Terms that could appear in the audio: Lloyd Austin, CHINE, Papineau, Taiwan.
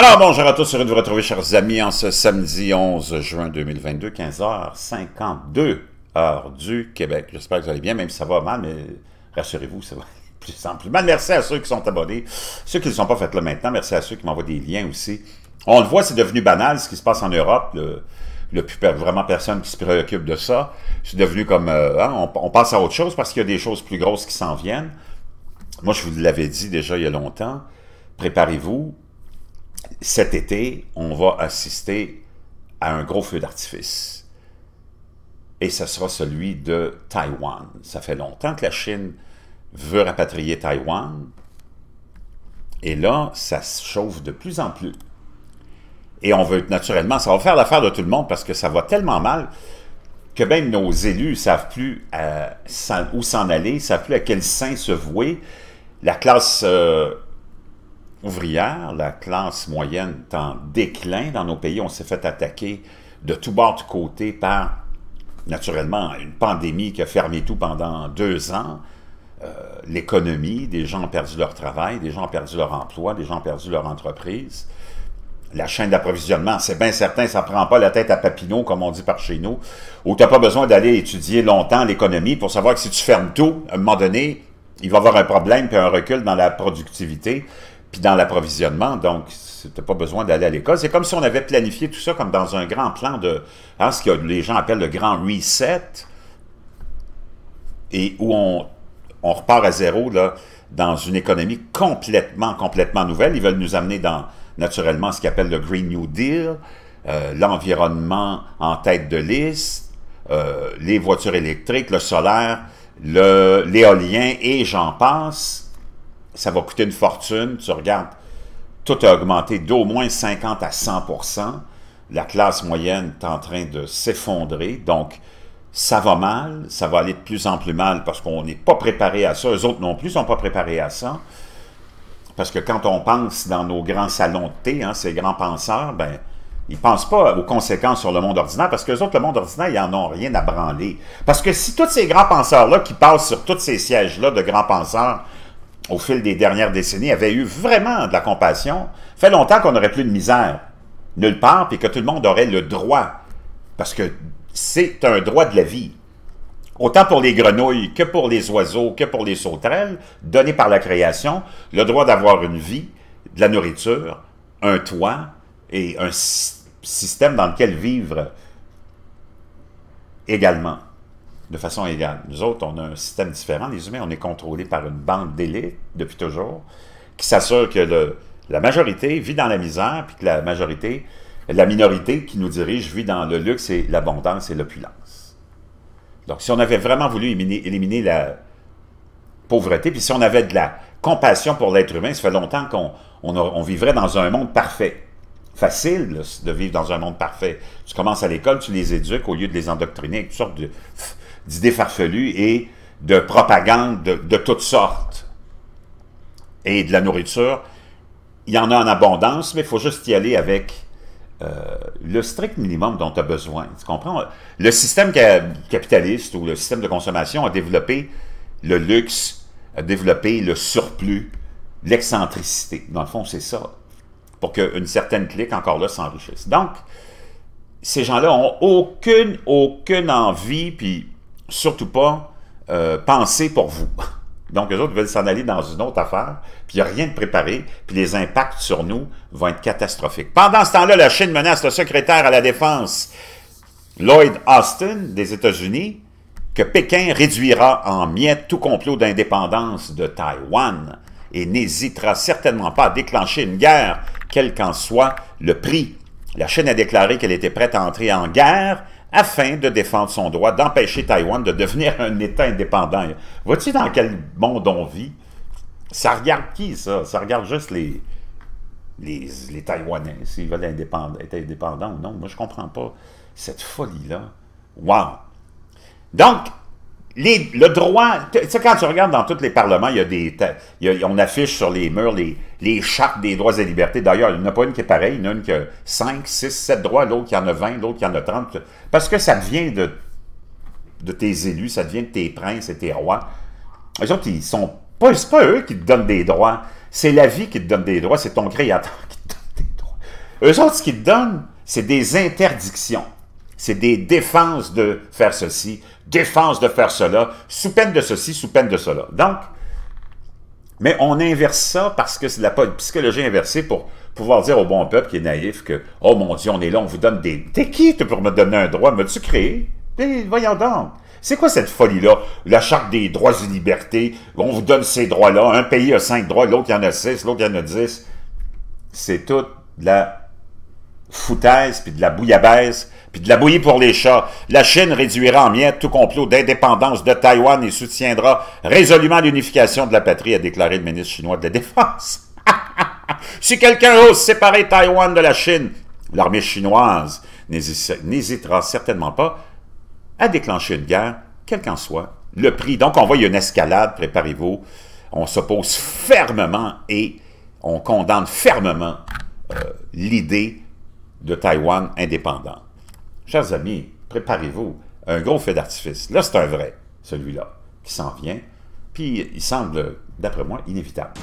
Alors bonjour à tous, heureux de vous retrouver chers amis en ce samedi 11 juin 2022, 15h52 heure du Québec. J'espère que vous allez bien, même si ça va mal, mais rassurez-vous, ça va plus en plus mal. Merci à ceux qui sont abonnés, ceux qui ne le sont pas faites là maintenant, merci à ceux qui m'envoient des liens aussi. On le voit, c'est devenu banal ce qui se passe en Europe, il n'y a plus vraiment personne qui se préoccupe de ça. C'est devenu comme, on passe à autre chose parce qu'il y a des choses plus grosses qui s'en viennent. Moi je vous l'avais dit déjà il y a longtemps, préparez-vous. Cet été, on va assister à un gros feu d'artifice. Et ce sera celui de Taïwan. Ça fait longtemps que la Chine veut rapatrier Taïwan. Et là, ça se chauffe de plus en plus. Et on veut, naturellement, ça va faire l'affaire de tout le monde parce que ça va tellement mal que même nos élus ne savent plus où s'en aller, ne savent plus à quel saint se vouer. La classe ouvrière, la classe moyenne est en déclin dans nos pays. On s'est fait attaquer de tous bords de côté par, naturellement, une pandémie qui a fermé tout pendant 2 ans. L'économie, des gens ont perdu leur travail, des gens ont perdu leur emploi, des gens ont perdu leur entreprise. La chaîne d'approvisionnement, c'est bien certain, ça ne prend pas la tête à Papineau, comme on dit par chez nous, où tu n'as pas besoin d'aller étudier longtemps l'économie pour savoir que si tu fermes tout, à un moment donné, il va y avoir un problème puis un recul dans la productivité, puis dans l'approvisionnement, donc t'as pas besoin d'aller à l'école. C'est comme si on avait planifié tout ça comme dans un grand plan de ce que les gens appellent le grand reset, et où on repart à zéro là, dans une économie complètement nouvelle. Ils veulent nous amener dans, naturellement, ce qu'ils appellent le Green New Deal, l'environnement en tête de liste, les voitures électriques, le solaire, l'éolien, et j'en passe. Ça va coûter une fortune. Tu regardes, tout a augmenté d'au moins 50 à 100 %. La classe moyenne est en train de s'effondrer. Donc, ça va mal. Ça va aller de plus en plus mal parce qu'on n'est pas préparé à ça. Eux autres non plus ne sont pas préparés à ça. Parce que quand on pense dans nos grands salons de thé, ces grands penseurs, ben, ils ne pensent pas aux conséquences sur le monde ordinaire parce qu'eux autres, le monde ordinaire, ils n'en ont rien à branler. Parce que si tous ces grands penseurs-là qui passent sur tous ces sièges-là de grands penseurs au fil des dernières décennies, avait eu vraiment de la compassion. Fait longtemps qu'on n'aurait plus de misère nulle part, puis que tout le monde aurait le droit, parce que c'est un droit de la vie. Autant pour les grenouilles que pour les oiseaux, que pour les sauterelles, donné par la création, le droit d'avoir une vie, de la nourriture, un toit et un système dans lequel vivre également, de façon égale. Nous autres, on a un système différent. Les humains, on est contrôlés par une bande d'élite, depuis toujours, qui s'assure que la majorité vit dans la misère, puis que la minorité qui nous dirige vit dans le luxe et l'abondance et l'opulence. Donc, si on avait vraiment voulu éliminer la pauvreté, puis si on avait de la compassion pour l'être humain, ça fait longtemps qu'on vivrait dans un monde parfait. Facile là, de vivre dans un monde parfait. Tu commences à l'école, tu les éduques au lieu de les endoctriner avec toutes sortes d'idées farfelues et de propagande de toutes sortes. Et de la nourriture, il y en a en abondance, mais il faut juste y aller avec le strict minimum dont tu as besoin. Tu comprends? Le système capitaliste ou le système de consommation a développé le luxe, a développé le surplus, l'excentricité. Dans le fond, c'est ça, pour qu'une certaine clique, encore là, s'enrichisse. Donc, ces gens-là n'ont aucune envie, puis surtout pas penser pour vous. Donc, eux autres veulent s'en aller dans une autre affaire, puis il n'y a rien de préparé, puis les impacts sur nous vont être catastrophiques. Pendant ce temps-là, la Chine menace le secrétaire à la Défense, Lloyd Austin, des États-Unis, que Pékin réduira en miettes tout complot d'indépendance de Taïwan et n'hésitera certainement pas à déclencher une guerre, quel qu'en soit le prix. La Chine a déclaré qu'elle était prête à entrer en guerre afin de défendre son droit d'empêcher Taïwan de devenir un État indépendant. Vois-tu dans quel monde on vit? Ça regarde qui, ça? Ça regarde juste les Taïwanais, s'ils veulent être indépendants ou non. Moi, je ne comprends pas cette folie-là. Wow! Donc, le droit, tu sais, quand tu regardes dans tous les parlements, il y a on affiche sur les murs les chartes des droits et libertés. D'ailleurs, il n'y en a pas une qui est pareille, il y en a une qui a 5, 6, 7 droits, l'autre qui en a 20, l'autre qui en a 30. Parce que ça devient de tes élus, ça devient de tes princes et tes rois. Les autres, ils sont pas, c'est pas eux qui te donnent des droits, c'est la vie qui te donne des droits, c'est ton créateur qui te donne des droits. Eux autres, ce qu'ils donnent, c'est des interdictions. C'est des défenses de faire ceci, défenses de faire cela, sous peine de ceci, sous peine de cela. Donc, mais on inverse ça parce que c'est de la psychologie inversée pour pouvoir dire au bon peuple qui est naïf que « Oh mon Dieu, on est là, on vous donne des... T'es qui pour me donner un droit? M'as-tu créé? » Voyons donc. C'est quoi cette folie-là? La Charte des droits et libertés, on vous donne ces droits-là, un pays a 5 droits, l'autre il y en a 6, l'autre il y en a 10. C'est toute de la foutaise, puis de la bouillabaisse, puis de la bouillie pour les chats. La Chine réduira en miettes tout complot d'indépendance de Taïwan et soutiendra résolument l'unification de la patrie, a déclaré le ministre chinois de la Défense. Si quelqu'un ose séparer Taïwan de la Chine, l'armée chinoise n'hésitera certainement pas à déclencher une guerre, quel qu'en soit le prix. Donc, on voit, il y a une escalade, préparez-vous. On s'oppose fermement et on condamne fermement l'idée de Taïwan indépendant. Chers amis, préparez-vous à un gros feu d'artifice. Là, c'est un vrai, celui-là, qui s'en vient, puis il semble, d'après moi, inévitable.